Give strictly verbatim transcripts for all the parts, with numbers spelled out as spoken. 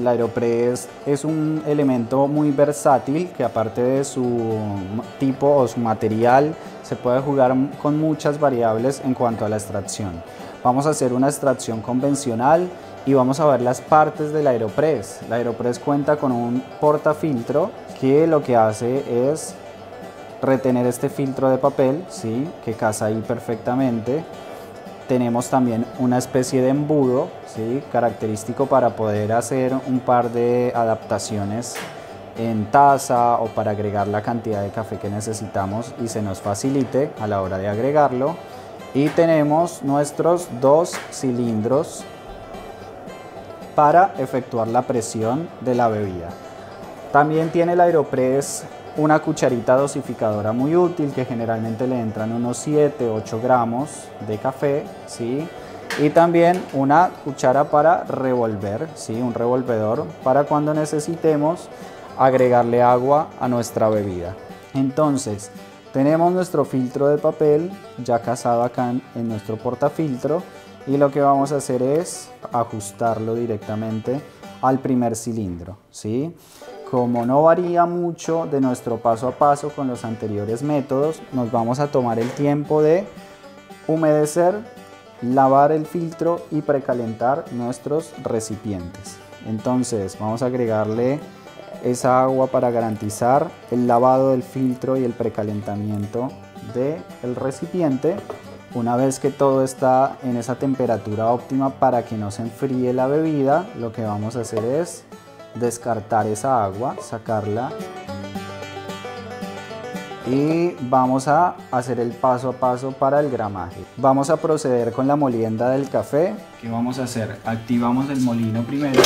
La Aeropress es un elemento muy versátil que, aparte de su tipo o su material, se puede jugar con muchas variables en cuanto a la extracción. Vamos a hacer una extracción convencional y vamos a ver las partes de la Aeropress. La Aeropress cuenta con un portafiltro que lo que hace es retener este filtro de papel, ¿sí?, que casa ahí perfectamente. Tenemos también una especie de embudo, ¿sí?, característico para poder hacer un par de adaptaciones en taza o para agregar la cantidad de café que necesitamos y se nos facilite a la hora de agregarlo. Y tenemos nuestros dos cilindros para efectuar la presión de la bebida. También tiene el Aeropress una cucharita dosificadora muy útil, que generalmente le entran unos siete a ocho gramos de café, ¿sí? Y también una cuchara para revolver, ¿sí?, un revolvedor para cuando necesitemos agregarle agua a nuestra bebida. Entonces tenemos nuestro filtro de papel ya casado acá en, en nuestro portafiltro, y lo que vamos a hacer es ajustarlo directamente al primer cilindro, ¿sí? Como no varía mucho de nuestro paso a paso con los anteriores métodos, nos vamos a tomar el tiempo de humedecer, lavar el filtro y precalentar nuestros recipientes. Entonces vamos a agregarle esa agua para garantizar el lavado del filtro y el precalentamiento del recipiente. Una vez que todo está en esa temperatura óptima para que no se enfríe la bebida, lo que vamos a hacer es descartar esa agua, sacarla, y vamos a hacer el paso a paso para el gramaje. Vamos a proceder con la molienda del café. ¿Qué vamos a hacer? Activamos el molino primero,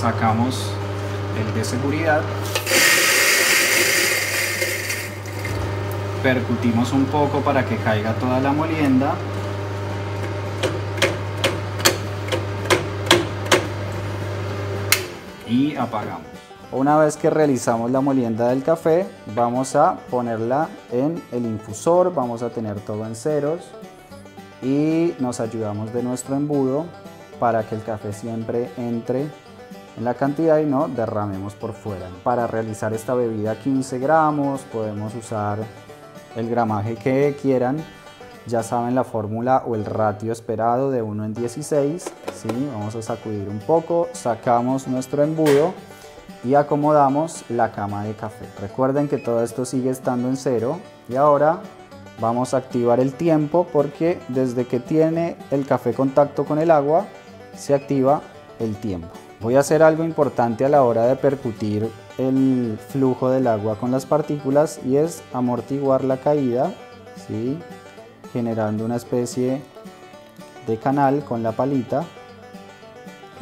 sacamos el de seguridad, percutimos un poco para que caiga toda la molienda. Y apagamos. Una vez que realizamos la molienda del café, vamos a ponerla en el infusor, vamos a tener todo en ceros y nos ayudamos de nuestro embudo para que el café siempre entre en la cantidad y no derramemos por fuera. Para realizar esta bebida quince gramos, podemos usar el gramaje que quieran. Ya saben la fórmula o el ratio esperado de uno en dieciséis, ¿sí? Vamos a sacudir un poco, sacamos nuestro embudo y acomodamos la cama de café. Recuerden que todo esto sigue estando en cero, y ahora vamos a activar el tiempo, porque desde que tiene el café contacto con el agua se activa el tiempo. Voy a hacer algo importante a la hora de percutir el flujo del agua con las partículas, y es amortiguar la caída, ¿sí?, generando una especie de canal con la palita.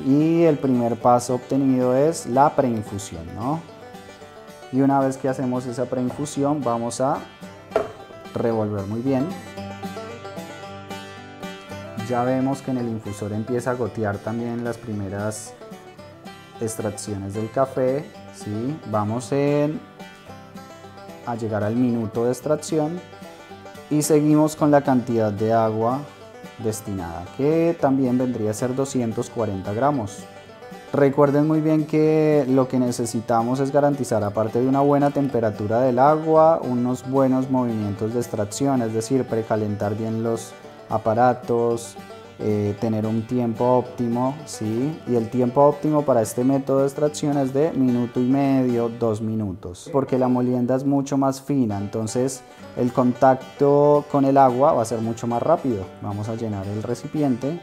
Y el primer paso obtenido es la preinfusión, ¿no? Y una vez que hacemos esa preinfusión, vamos a revolver muy bien. Ya vemos que en el infusor empieza a gotear también las primeras extracciones del café, ¿sí? Vamos en, a llegar al minuto de extracción. Y seguimos con la cantidad de agua destinada, que también vendría a ser doscientos cuarenta gramos. Recuerden muy bien que lo que necesitamos es garantizar, aparte de una buena temperatura del agua, unos buenos movimientos de extracción, es decir, precalentar bien los aparatos, eh, tener un tiempo óptimo, ¿sí? Y el tiempo óptimo para este método de extracción es de minuto y medio, dos minutos, porque la molienda es mucho más fina, entonces el contacto con el agua va a ser mucho más rápido. Vamos a llenar el recipiente.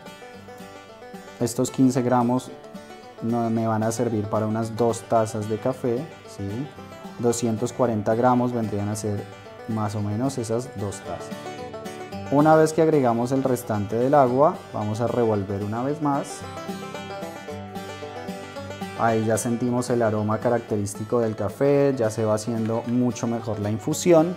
Estos quince gramos me van a servir para unas dos tazas de café, ¿sí? doscientos cuarenta gramos vendrían a ser más o menos esas dos tazas. Una vez que agregamos el restante del agua, vamos a revolver una vez más. Ahí ya sentimos el aroma característico del café, ya se va haciendo mucho mejor la infusión.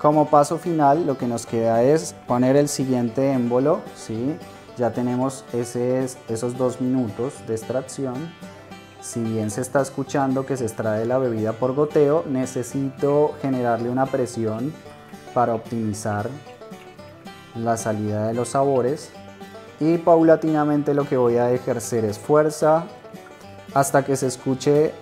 Como paso final, lo que nos queda es poner el siguiente émbolo, ¿sí? Ya tenemos ese, esos dos minutos de extracción. Si bien se está escuchando que se extrae la bebida por goteo, necesito generarle una presión para optimizar la salida de los sabores, y paulatinamente lo que voy a ejercer es fuerza hasta que se escuche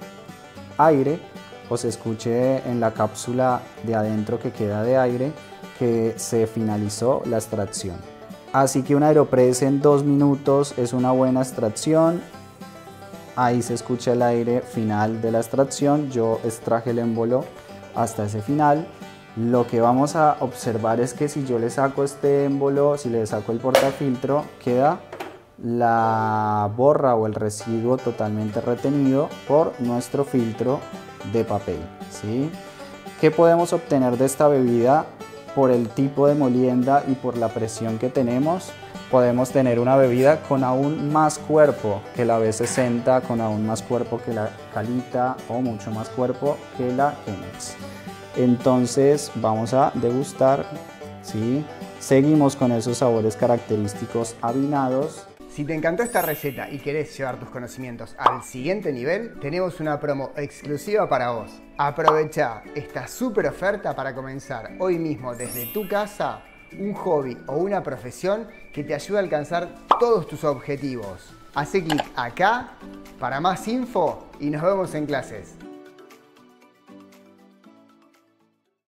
aire o se escuche en la cápsula de adentro que queda de aire que se finalizó la extracción. Así que un Aeropress en dos minutos es una buena extracción. Ahí se escucha el aire final de la extracción. Yo extraje el émbolo hasta ese final. Lo que vamos a observar es que si yo le saco este émbolo, si le saco el portafiltro, queda la borra o el residuo totalmente retenido por nuestro filtro de papel, ¿sí? ¿Qué podemos obtener de esta bebida? Por el tipo de molienda y por la presión que tenemos, podemos tener una bebida con aún más cuerpo que la V sesenta, con aún más cuerpo que la Kalita o mucho más cuerpo que la Chemex. Entonces vamos a degustar, ¿sí? Seguimos con esos sabores característicos avinados. Si te encantó esta receta y querés llevar tus conocimientos al siguiente nivel, tenemos una promo exclusiva para vos. Aprovecha esta super oferta para comenzar hoy mismo desde tu casa un hobby o una profesión que te ayude a alcanzar todos tus objetivos. Hacé clic acá para más info y nos vemos en clases.